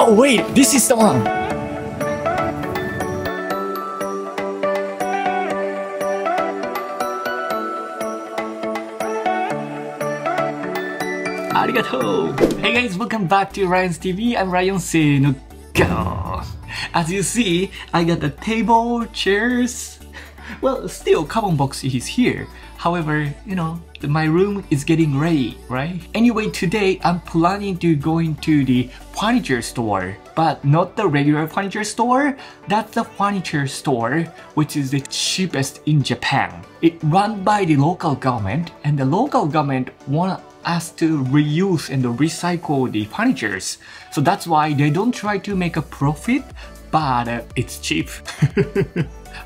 Oh wait, this is the one! Arigatou! Hey guys, welcome back to Ryan's TV. I'm Rion. Shinagawa. As you see, I got the table, chairs. Well, still, carbon box is here. However, you know, my room is getting ready, right? Anyway, today I'm planning to go into the furniture store, but not the regular furniture store. That's the furniture store, which is the cheapest in Japan. It's run by the local government, and the local government wants us to reuse and recycle the furnitures. So that's why they don't try to make a profit, but it's cheap.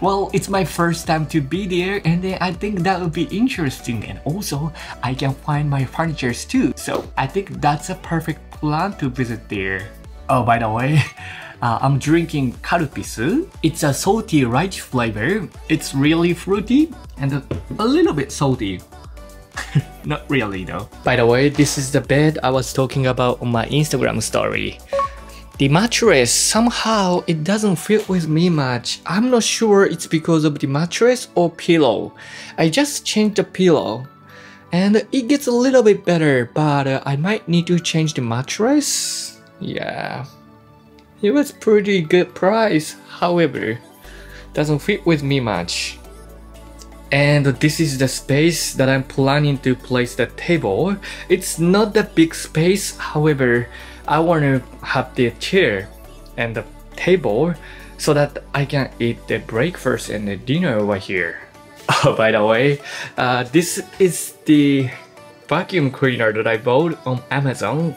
Well, it's my first time to be there, and I think that would be interesting, and also I can find my furnitures too. So I think that's a perfect plan to visit there. Oh, by the way, I'm drinking karupisu. It's a salty rice flavor. It's really fruity and a little bit salty. Not really though. By the way, this is the bed I was talking about on my Instagram story. The mattress, somehow it doesn't fit with me much. I'm not sure it's because of the mattress or pillow. I just changed the pillow and it gets a little bit better, but I might need to change the mattress. Yeah, it was pretty good price, however, doesn't fit with me much. And this is the space that I'm planning to place the table. It's not that big space, however, I want to have the chair and the table so that I can eat the breakfast and the dinner over here. Oh, by the way, this is the vacuum cleaner that I bought on Amazon.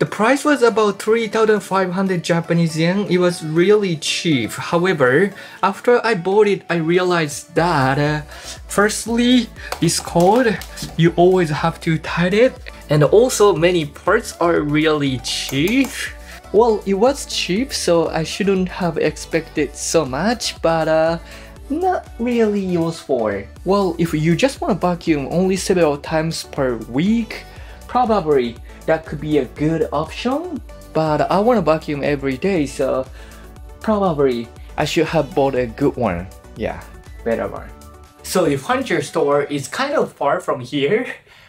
The price was about 3,500 Japanese yen. It was really cheap. However, after I bought it, I realized that firstly, it's cold. You always have to tie it. And also many parts are really cheap. Well, it was cheap, so I shouldn't have expected so much, but not really useful. Well, if you just want to vacuum only several times per week, probably that could be a good option. But I want to vacuum every day, so probably I should have bought a good one. Yeah, better one. So the furniture store is kind of far from here.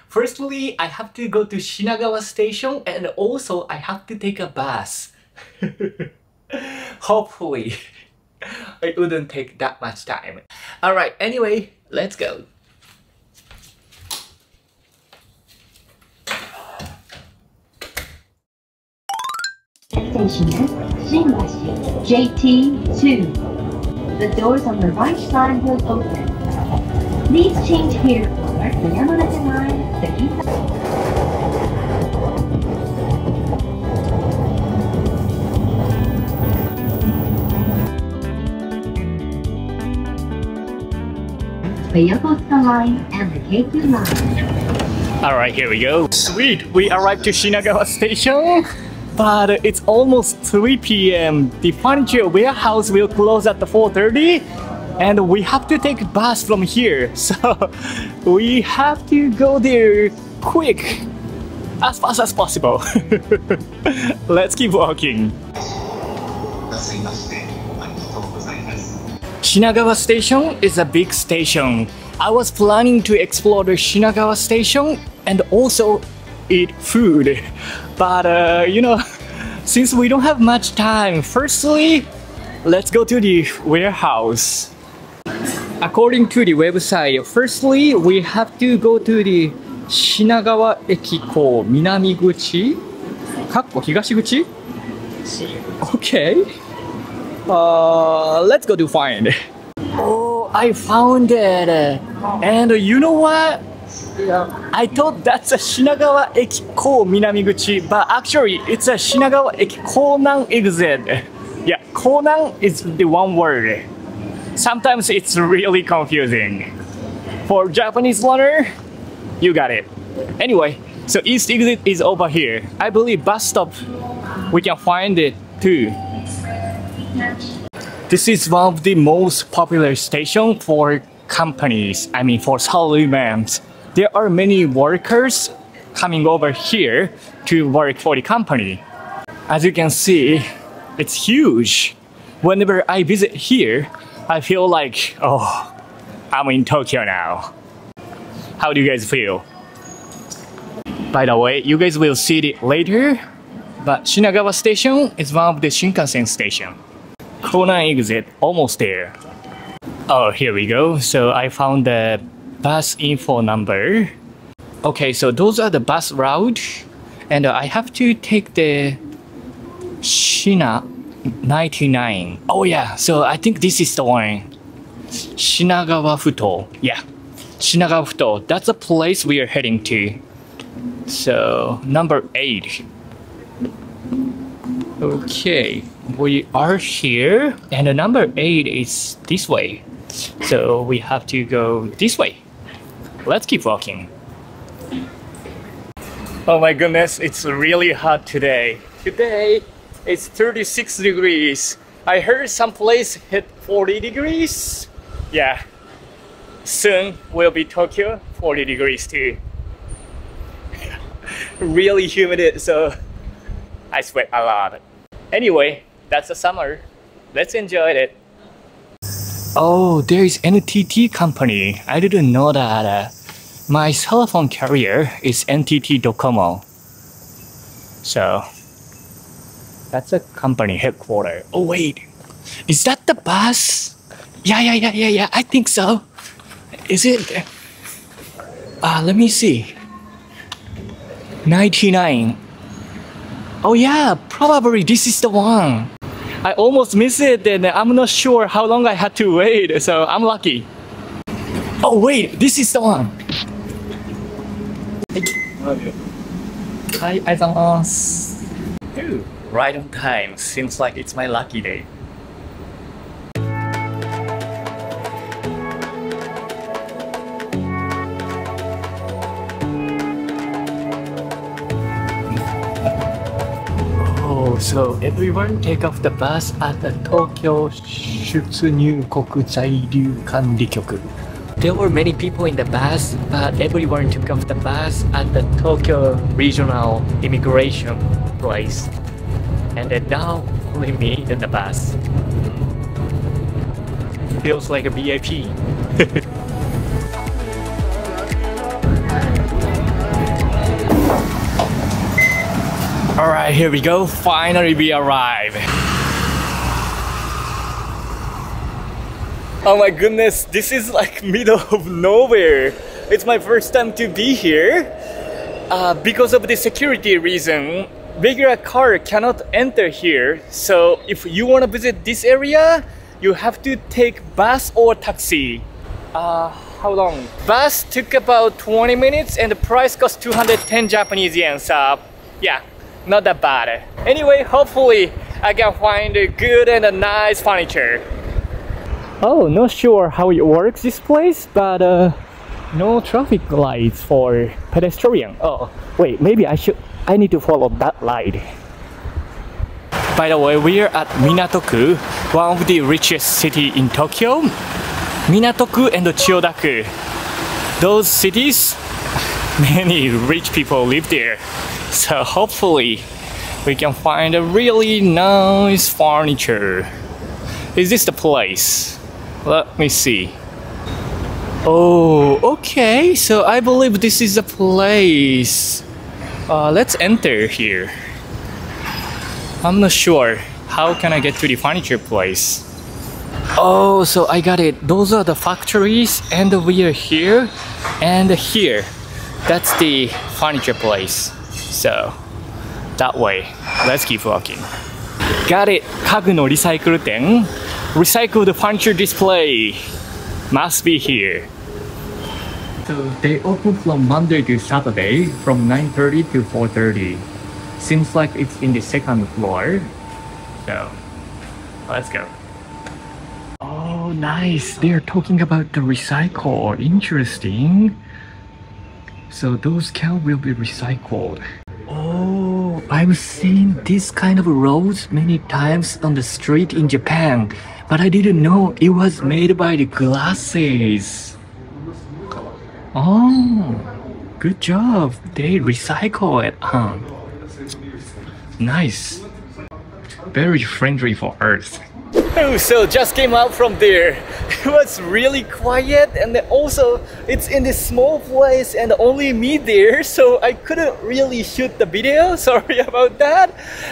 Firstly, I have to go to Shinagawa Station, and also I have to take a bus. Hopefully, it wouldn't take that much time. Alright, anyway, let's go. Station is Shinmachi, JT2. The doors on the right side will open. Please change here for the Yamanaka Line, the Keikyu, the Yokosuka Line, and the Keikyu Line. Alright, here we go. Sweet! We arrived to Shinagawa Station. But it's almost 3 p.m. The furniture warehouse will close at 4:30, and we have to take bus from here. So we have to go there quick, as fast as possible. Let's keep walking. Shinagawa Station is a big station. I was planning to explore the Shinagawa Station and also eat food, but you know, since we don't have much time, firstly let's go to the warehouse. According to the website, firstly we have to go to the Shinagawa Eki-Ko Minamiguchi, Higashiguchi? Okay, let's go to find. Oh, I found it, and you know what? Yeah. I thought that's a Shinagawa Eki-Ko Minamiguchi, but actually it's a Shinagawa Eki Konan Exit. Yeah, Konan is the one word. Sometimes it's really confusing. For Japanese learner, you got it. Anyway, so East Exit is over here. I believe bus stop, we can find it too. This is one of the most popular stations for companies, I mean for salarymen. There are many workers coming over here to work for the company. As you can see, it's huge. Whenever I visit here, I feel like, oh, I'm in Tokyo now. How do you guys feel? By the way, you guys will see it later, but Shinagawa Station is one of the Shinkansen station. Konan exit, almost there. Oh, here we go. So I found the bus info number. Okay, so those are the bus route, and I have to take the Shina 99. Oh yeah, so I think this is the one. Shinagawa Futo. Yeah, Shinagawa Futo. That's the place we are heading to. So number 8. Okay, we are here, and the number 8 is this way. So we have to go this way. Let's keep walking. Oh my goodness, it's really hot today. Today it's 36 degrees. I heard some place hit 40 degrees. Yeah, soon will be Tokyo 40 degrees too. Really humid, so I sweat a lot. Anyway, that's the summer. Let's enjoy it. Oh, there is NTT company. I didn't know that. My cell phone carrier is NTT Docomo. So that's a company headquarter. Oh wait, is that the bus? Yeah. I think so. Is it? Let me see. 99. Oh yeah, probably this is the one. I almost missed it, and I'm not sure how long I had to wait. So I'm lucky. Oh wait, this is the one. Hi, Aizamas. Right on time. Seems like it's my lucky day. Oh, so everyone take off the bus at the Tokyo Shutsunyukoku Zairyu Kandikyoku. There were many people in the bus, but everyone took off the bus at the Tokyo Regional Immigration place. And then now, only me in the bus. Feels like a VIP. Alright, here we go. Finally we arrive. Oh my goodness, this is like middle of nowhere. It's my first time to be here. Because of the security reason, regular car cannot enter here. So if you want to visit this area, you have to take bus or taxi. How long? Bus took about 20 minutes and the price cost 210 Japanese yen. So yeah, not that bad. Anyway, hopefully I can find a good and a nice furniture. Oh, not sure how it works this place, but no traffic lights for pedestrian. Oh, wait, maybe I need to follow that light. By the way, we are at Minato-ku, one of the richest city in Tokyo. Minato-ku and Chiyoda-ku. Those cities, many rich people live there. So hopefully we can find a really nice furniture. Is this the place? Let me see. Oh, okay, so I believe this is the place. Let's enter here. I'm not sure. How can I get to the furniture place? Oh, so I got it. Those are the factories, and we are here, and here. That's the furniture place. So, that way. Let's keep walking. Got it. Kagu no recycle den. Recycled furniture display. Must be here. So they open from Monday to Saturday from 9:30 to 4:30. Seems like it's in the second floor. So let's go. Oh, nice. They're talking about the recycle. Interesting. So those cans will be recycled. Oh, I've seen this kind of rolls many times on the street in Japan, but I didn't know it was made by the glasses. Oh, good job. They recycle it, huh? Nice. Very friendly for Earth. Oh, so just came out from there. It was really quiet, and also it's in this small place and only me there, so I couldn't really shoot the video, sorry about that.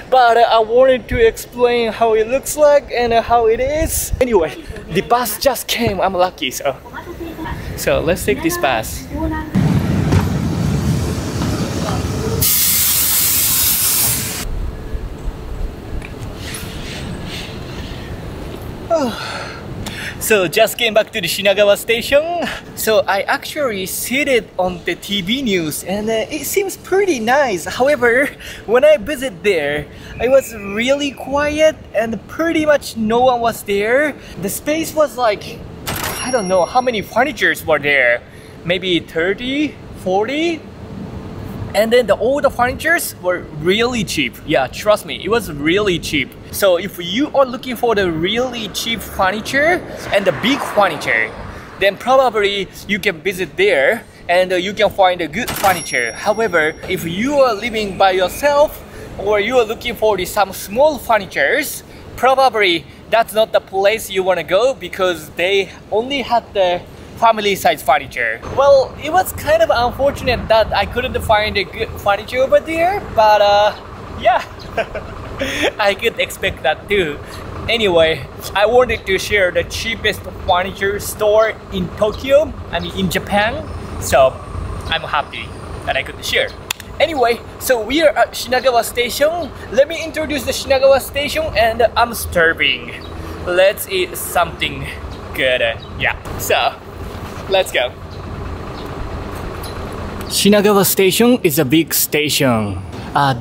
But I wanted to explain how it looks like and how it is. Anyway, the bus just came, I'm lucky, so let's take this bus. So just came back to the Shinagawa Station. So I actually seated on the TV news, and it seems pretty nice. However, when I visited there, it was really quiet and pretty much no one was there. The space was like, I don't know how many furnitures were there. Maybe 30, 40? And then all the furnitures were really cheap. Yeah, trust me, it was really cheap. So if you are looking for the really cheap furniture and the big furniture, then probably you can visit there and you can find a good furniture. However, if you are living by yourself or you are looking for some small furnitures, probably that's not the place you want to go, because they only had the family size furniture. Well, it was kind of unfortunate that I couldn't find a good furniture over there, but yeah, I could expect that too. Anyway, I wanted to share the cheapest furniture store in Tokyo, I mean in Japan, so I'm happy that I could share. Anyway, so we are at Shinagawa Station. Let me introduce the Shinagawa Station, and I'm starving. Let's eat something good. Yeah, so let's go. Shinagawa Station is a big station.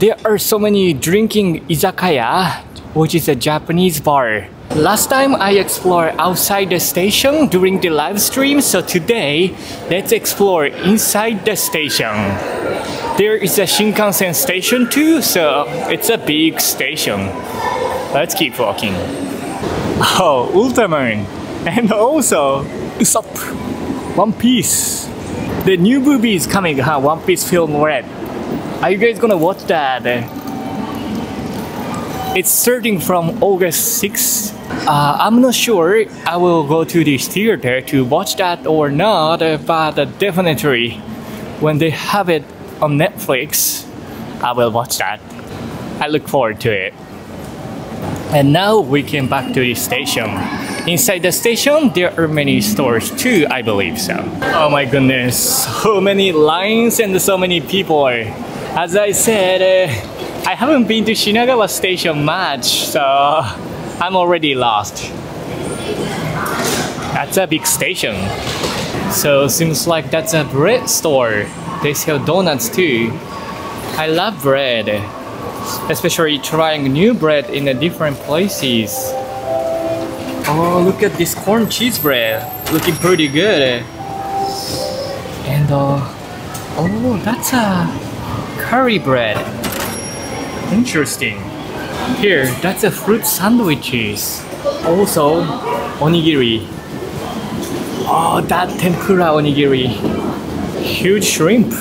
There are so many drinking izakaya, which is a Japanese bar. Last time I explored outside the station during the live stream, so today let's explore inside the station. There is a Shinkansen station too, so it's a big station. Let's keep walking. Oh, Ultraman! And also Usopp! One Piece! The new movie is coming, huh? One Piece film Red. Are you guys gonna watch that? It's starting from August 6th. I'm not sure I will go to this theater to watch that or not, but definitely when they have it on Netflix, I will watch that. I look forward to it. And now we came back to the station. Inside the station, there are many stores too, I believe so. Oh my goodness, so many lines and so many people. As I said, I haven't been to Shinagawa Station much, so I'm already lost. That's a big station. So seems like that's a bread store. They sell donuts too. I love bread, especially trying new bread in the different places. Oh, look at this corn cheese bread, looking pretty good. And oh, that's a curry bread, interesting. Here, that's a fruit sandwiches, also onigiri. Oh, that tempura onigiri, huge shrimp.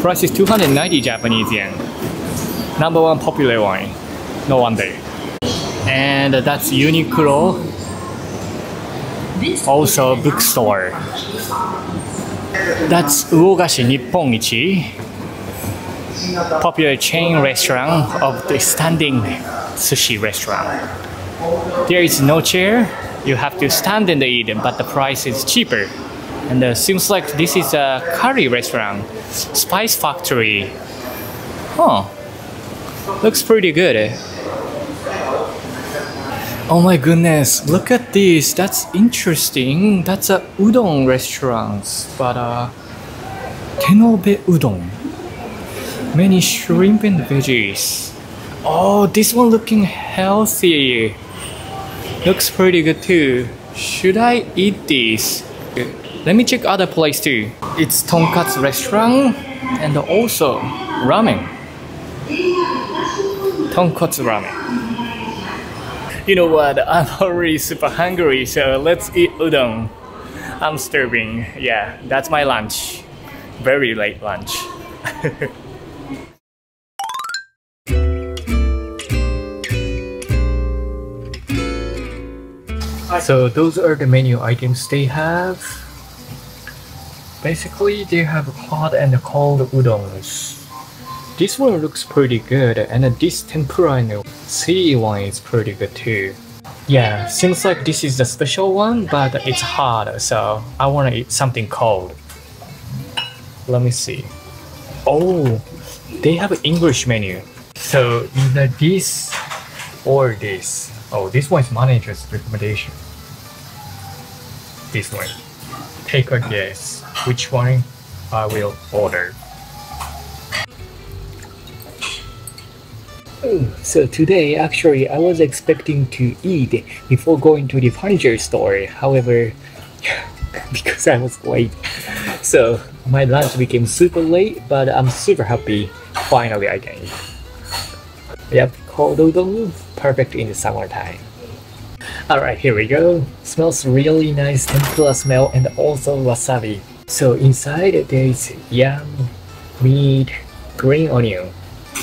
Price is 290 Japanese yen. Number one popular wine, no wonder. And that's Uniqlo, also bookstore. That's Uogashi Nippon Ichi, popular chain restaurant of the standing sushi restaurant. There is no chair, you have to stand and eat, but the price is cheaper. And seems like this is a curry restaurant, Spice Factory. Huh. Looks pretty good. Oh my goodness, look at this. That's interesting. That's a udon restaurant, but Tenobe Udon. Many shrimp and veggies. Oh, this one looking healthy. Looks pretty good too. Should I eat this? Let me check other place too. It's tonkatsu restaurant and also ramen. Tonkotsu ramen. You know what? I'm already super hungry, so let's eat udon. I'm starving. Yeah, that's my lunch. Very late lunch. So those are the menu items they have. Basically, they have hot and cold udons. This one looks pretty good, and this tempura and sea one is pretty good too. Yeah, seems like this is the special one, but it's hot, so I wanna eat something cold. Let me see. Oh, they have an English menu. So either this or this. Oh, this one is manager's recommendation. This one. Take a guess which one I will order. So today, actually, I was expecting to eat before going to the furniture store. However, because I was late, so my lunch became super late, but I'm super happy. Finally, I can eat. Yep, cold udon, perfect in the summertime. Alright, here we go. Smells really nice, tempura smell and also wasabi. So inside there is yam, meat, green onion,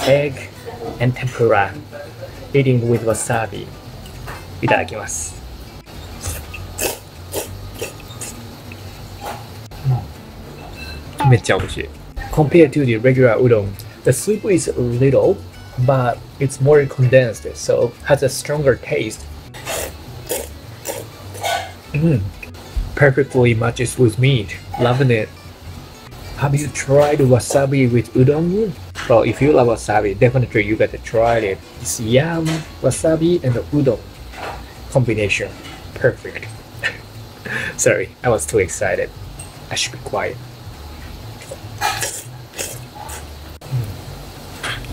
egg, and tempura. Eating with wasabi. Itadakimasu. Compared to the regular udon, the soup is little, but it's more condensed, so has a stronger taste. Perfectly matches with meat. Loving it. Have you tried wasabi with udon? Well, if you love wasabi, definitely you gotta try it. It's yam, wasabi, and udon combination. Perfect. Sorry, I was too excited. I should be quiet.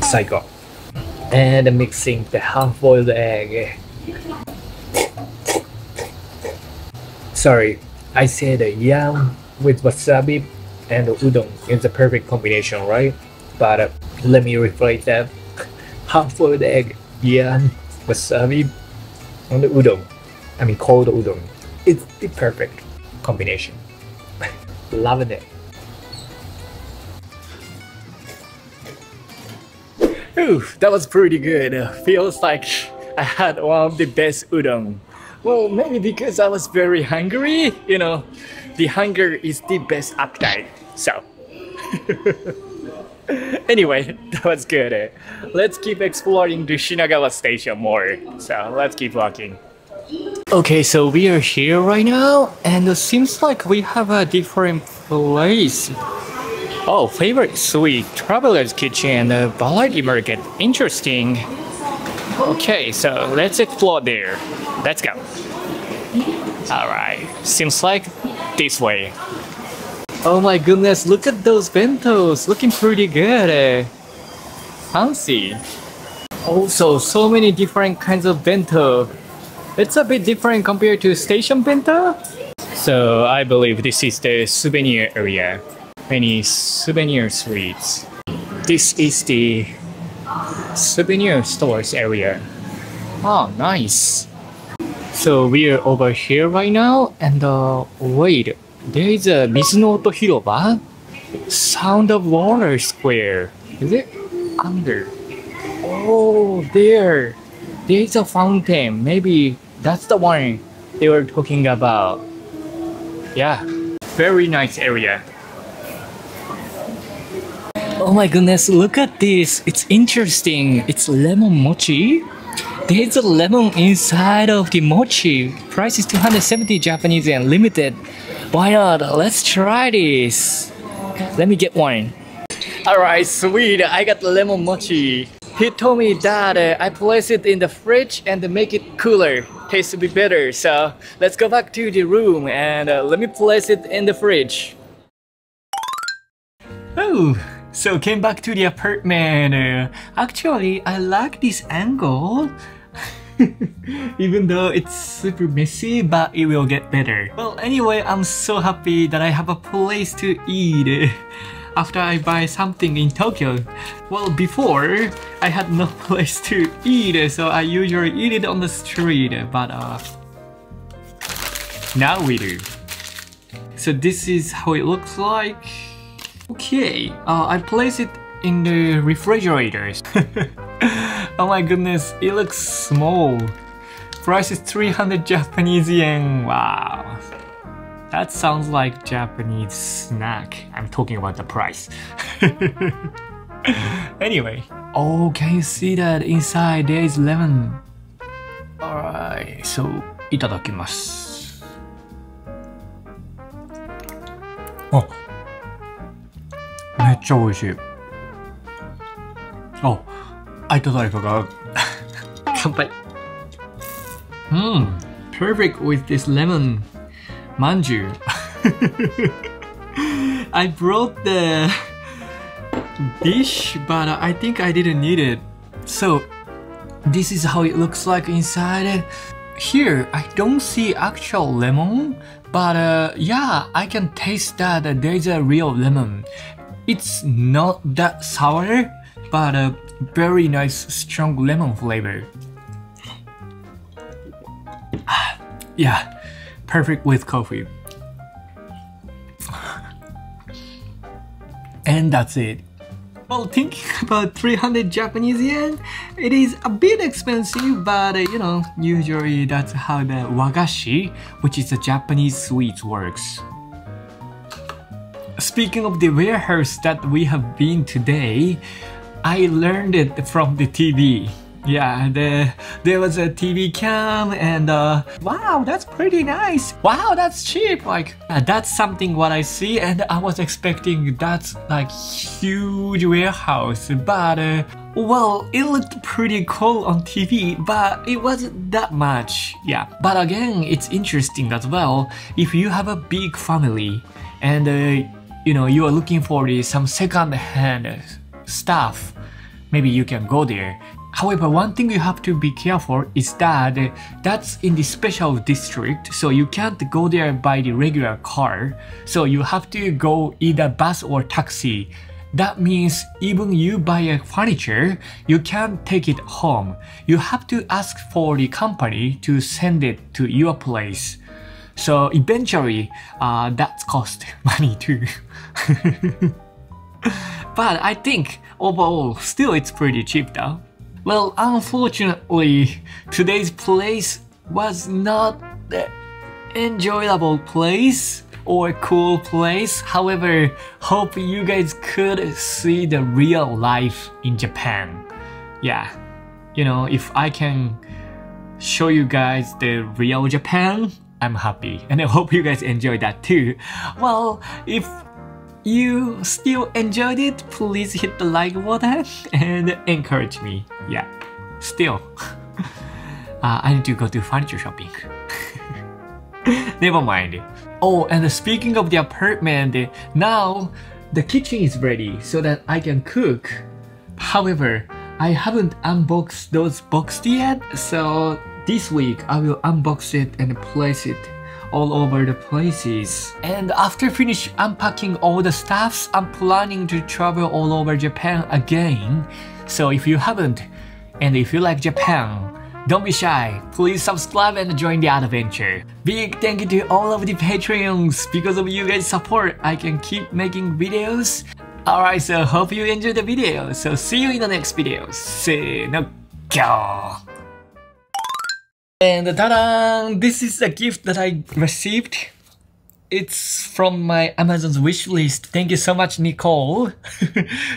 Psycho. And mixing the half-boiled egg. Sorry, I said yam with wasabi and udon is the perfect combination, right? But let me rephrase that. Half-boiled egg, yam, wasabi, and udon. I mean cold udon. It's the perfect combination. Loving it. Ooh, that was pretty good. Feels like I had one of the best udon. Well, maybe because I was very hungry, you know, the hunger is the best appetite, so. Anyway, that was good. Let's keep exploring the Shinagawa Station more, so let's keep walking. Okay, so we are here right now, and it seems like we have a different place. Oh, favorite suite, traveler's kitchen, variety market. Interesting. Okay, so let's explore there. Let's go. Alright, seems like this way. Oh my goodness, look at those bentos. Looking pretty good. Fancy. Also, so many different kinds of bento. It's a bit different compared to station bento. So, I believe this is the souvenir area. Many souvenir sweets. This is the souvenir stores area. Oh, nice. So we are over here right now, and wait, there is a Mizuno Otohiroba? Sound of Water Square. Is it under? Oh, there. There is a fountain. Maybe that's the one they were talking about. Yeah, very nice area. Oh my goodness, look at this. It's interesting. It's lemon mochi. There's a lemon inside of the mochi. Price is 270 Japanese yen, limited. Why not? Let's try this. Let me get one. Alright, sweet. I got the lemon mochi. He told me that I place it in the fridge and make it cooler. Tastes to be better. So let's go back to the room and let me place it in the fridge. Oh! So came back to the apartment. Actually, I like this angle. Even though it's super messy, but it will get better. Well, anyway, I'm so happy that I have a place to eat after I buy something in Tokyo. Well, before, I had no place to eat, so I usually eat it on the street, but now we do. So this is how it looks like. Okay, I place it in the refrigerators. Oh my goodness, it looks small. Price is 300 Japanese yen. Wow. That sounds like Japanese snack. I'm talking about the price. Anyway. Oh, can you see that inside there is lemon? Alright, so itadakimasu. Oh. めっちゃ美味しい。あ、あいと誰かが乾杯。Mm, perfect with this lemon manju. I brought the dish, but I think I didn't need it. So this is how it looks like inside. Here, I don't see actual lemon, but yeah, I can taste that there's a real lemon. It's not that sour, but a very nice strong lemon flavor. Yeah, perfect with coffee. And that's it. Well, thinking about 300 Japanese yen, it is a bit expensive, but you know, usually that's how the wagashi, which is a Japanese sweet, works. Speaking of the warehouse that we have been today, I learned it from the TV. Yeah, there was a TV cam and wow, that's pretty nice. Wow, that's cheap. Like, that's something what I see, and I was expecting that's like huge warehouse, but well, it looked pretty cool on TV, but it wasn't that much. Yeah, but again, it's interesting as well if you have a big family and you know, you are looking for some second-hand stuff, maybe you can go there. However, one thing you have to be careful is that that's in the special district, so you can't go there by the regular car. So you have to go either bus or taxi. That means even you buy a furniture, you can't take it home. You have to ask for the company to send it to your place. So eventually, that costs money too. But I think overall, still it's pretty cheap though. Well, unfortunately, today's place was not the enjoyable place or cool place. However, hope you guys could see the real life in Japan. Yeah, you know, if I can show you guys the real Japan, I'm happy. And I hope you guys enjoy that too. Well, if you still enjoyed it, please hit the like button and encourage me. Yeah, still, I need to go to furniture shopping. Never mind. Oh, and speaking of the apartment, now the kitchen is ready so that I can cook. However, I haven't unboxed those boxes yet, so this week I will unbox it and place it all over the places. And after finish unpacking all the stuffs, I'm planning to travel all over Japan again. So if you haven't, and if you like Japan, don't be shy. Please subscribe and join the adventure. Big thank you to all of the Patreons. Because of you guys' support, I can keep making videos. Alright, so hope you enjoyed the video. So see you in the next video. See you. And ta-da! This is a gift that I received. It's from my Amazon's wish list. Thank you so much, Nicole.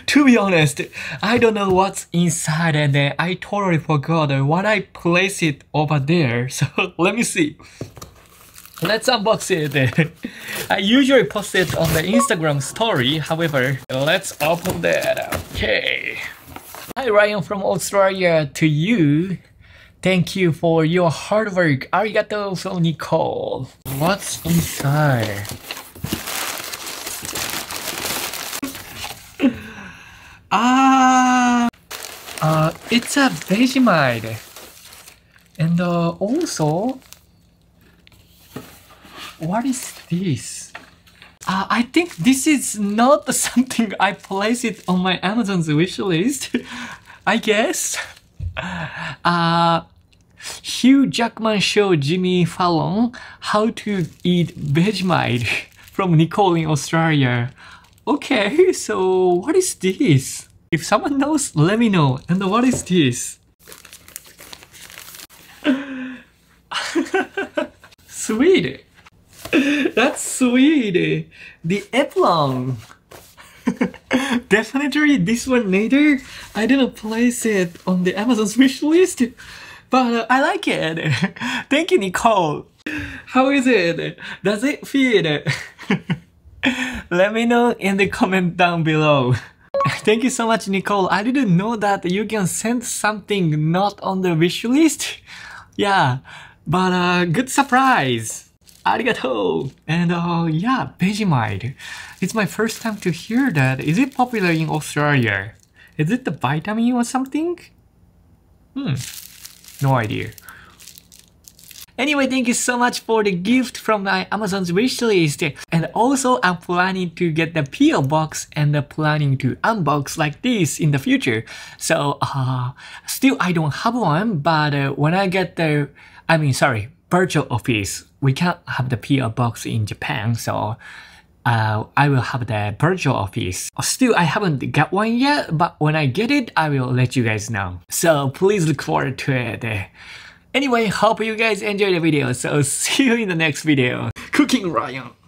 To be honest, I don't know what's inside, and I totally forgot what I placed it over there. So let me see. Let's unbox it. I usually post it on the Instagram story. However, let's open that. Okay. Hi, Ryan from Australia. To you. Thank you for your hard work. Arigato, so Nicole. What's inside? It's a Vegemite. And also, what is this? I think this is not something I placed it on my Amazon's wish list, I guess. Hugh Jackman show Jimmy Fallon how to eat Vegemite from Nicole in Australia. Okay, so what is this? If someone knows, let me know. And what is this? Sweet. That's sweet. The eplong. Definitely this one later. I didn't place it on the Amazon's wish list, but I like it. Thank you, Nicole. How is it? Does it feel? Let me know in the comment down below. Thank you so much, Nicole. I didn't know that you can send something not on the wish list. Yeah, but good surprise. Arigato! And yeah, Vegemite. It's my first time to hear that. Is it popular in Australia? Is it the vitamin or something? No idea. Anyway, thank you so much for the gift from my Amazon's wishlist. And also, I'm planning to get the P.O. box and planning to unbox like this in the future. So, still I don't have one, but when I get the... I mean, sorry, virtual office. We can't have the P.O. box in Japan, so I will have the virtual office. Still, I haven't got one yet, but when I get it, I will let you guys know. So, please look forward to it. Anyway, hope you guys enjoyed the video, so see you in the next video. Cooking Rion!